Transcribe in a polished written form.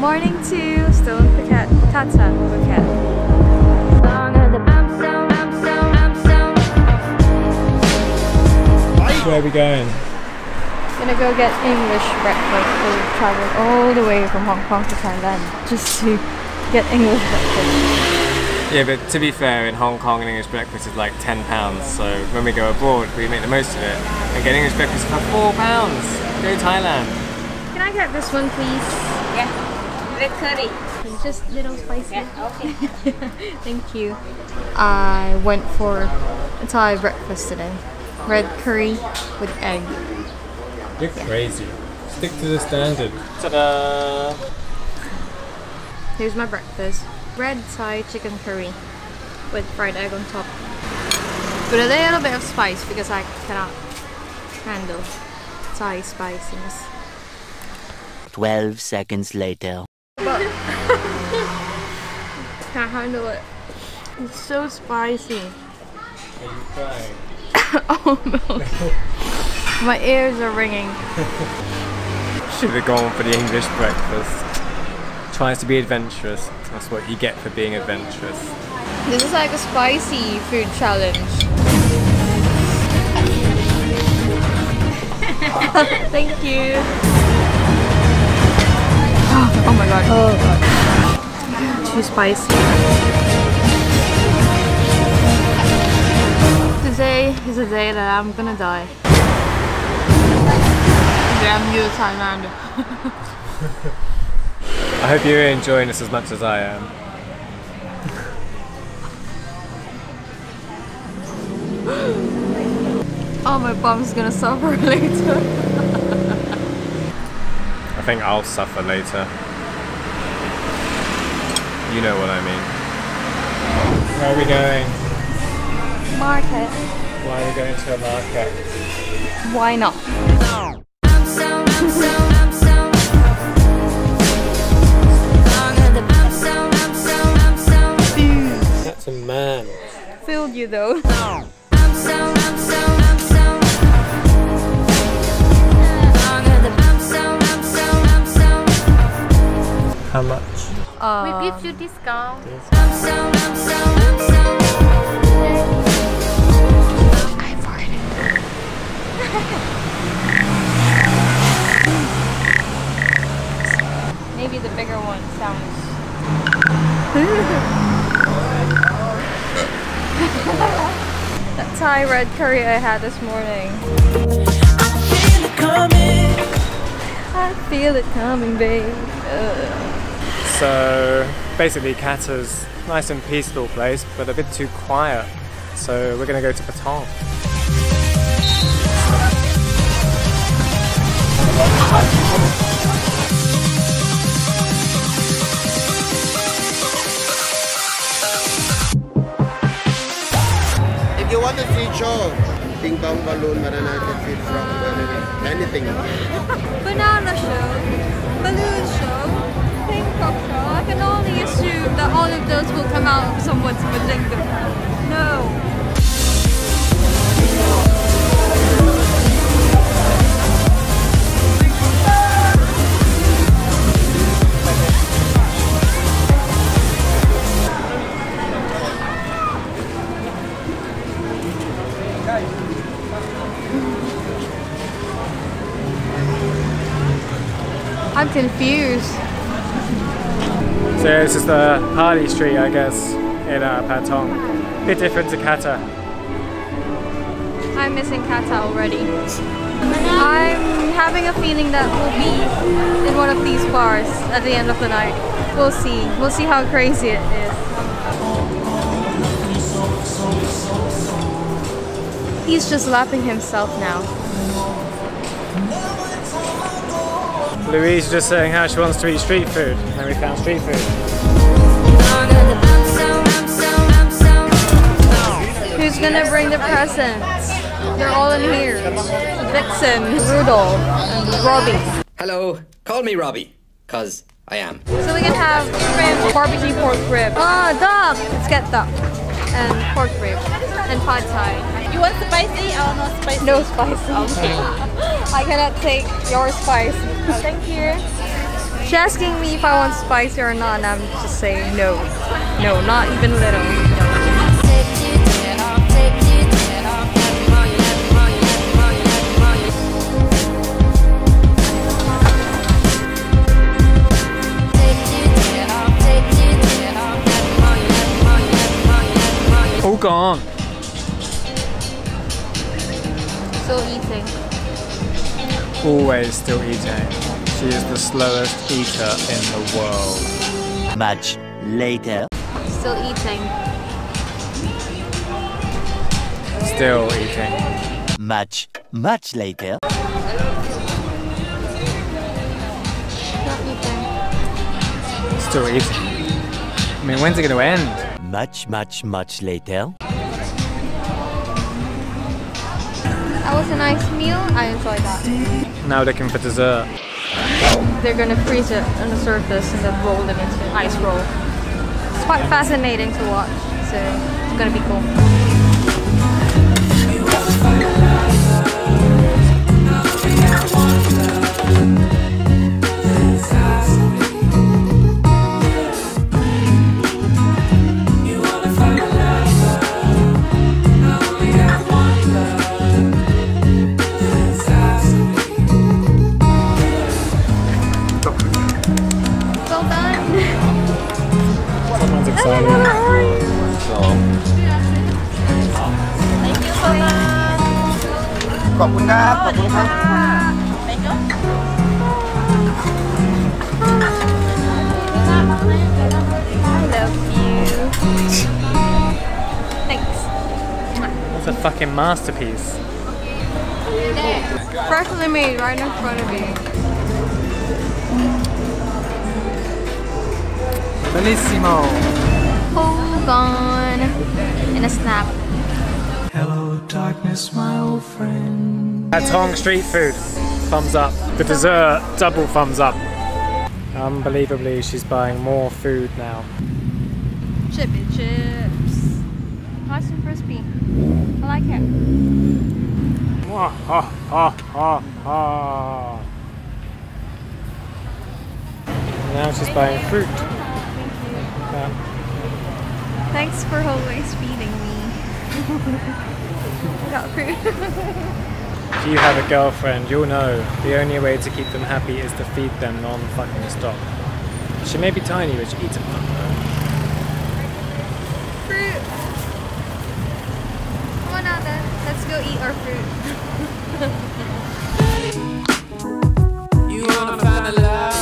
Morning to still in Phuket, Tata Phuket. Where are we going? Gonna go get English breakfast. We've traveled all the way from Hong Kong to Thailand just to get English breakfast. Yeah, but to be fair, in Hong Kong an English breakfast is like £10, so when we go abroad we make the most of it and get English breakfast for £4. Go Thailand. Can I get this one, please? Yeah, with curry. It's just a little spicy. Yeah, okay. Thank you. I went for a Thai breakfast today. Red curry with egg. You're crazy. Stick to the standard. Ta-da! Here's my breakfast. Red Thai chicken curry with fried egg on top. With a little bit of spice because I cannot handle Thai spiciness. 12 seconds later. But can't handle it. It's so spicy. Are you crying? Oh no, my ears are ringing. Should have gone for the English breakfast. Tries to be adventurous, that's what you get for being adventurous. This is like a spicy food challenge. Thank you. Oh my god. Oh god. Too spicy. Today is a day that I'm gonna die. Damn you, Thailand. I hope you're enjoying this as much as I am. Oh, my bum's gonna suffer later. I think I'll suffer later. You know what I mean. Where are we going? Market. Why are we going to a market? Why not? That's a man. Filled you though. How much? We give you discount. Maybe the bigger one sounds. That Thai red curry I had this morning. I feel it coming. I feel it coming, babe. Ugh. So basically, Kata's nice and peaceful place, but a bit too quiet. So we're gonna go to Patong. If you want to see show, ping pong balloon, maranata, fish rock, anything. Banana show, balloon show, ping pong show. I can only assume that all of those will come out somewhat with lingo. No. I'm confused. So this is the Harley Street, I guess, in Patong. Bit different to Kata. I'm missing Kata already. I'm having a feeling that we'll be in one of these bars at the end of the night. We'll see. We'll see how crazy it is. He's just lapping himself now. Louise was just saying how she wants to eat street food, and we found street food. Who's gonna bring the presents? They're all in here. Vixen, Rudolph, and Robbie. Hello, call me Robbie, cause I am. So we can have shrimp, barbecue pork rib. Ah, duck! Let's get duck. And pork rib. And pad thai. You want spicy or not spicy? No spicy. Okay. I cannot take your spice. Thank you. She's asking me if I want spicy or not, and I'm just saying no. No, not even little. No. Gone. Still eating. Always still eating. She is the slowest eater in the world. Much later. Still eating. Still eating. Much later. Not eating. Still eating. I mean, when's it gonna end? Much later. That was a nice meal. I enjoyed that. Now looking for dessert. They're gonna freeze it on the surface and then roll them into an ice roll. It's quite fascinating to watch, so it's gonna be cool. It's a fucking masterpiece. Freshly made right in front of me. Bellissimo. Hold on. In a snap. Hello darkness, my old friend. That's Hong street food. Thumbs up. The dessert, double thumbs up. Unbelievably, she's buying more food now. Chippy chips. Nice and crispy. I like it. Now she's buying fruit. Thanks for always feeding me. I got fruit. If you have a girlfriend, you'll know the only way to keep them happy is to feed them non-fucking stop. She may be tiny, but she eats a fucking. Let's go eat our fruit. You wanna find a love?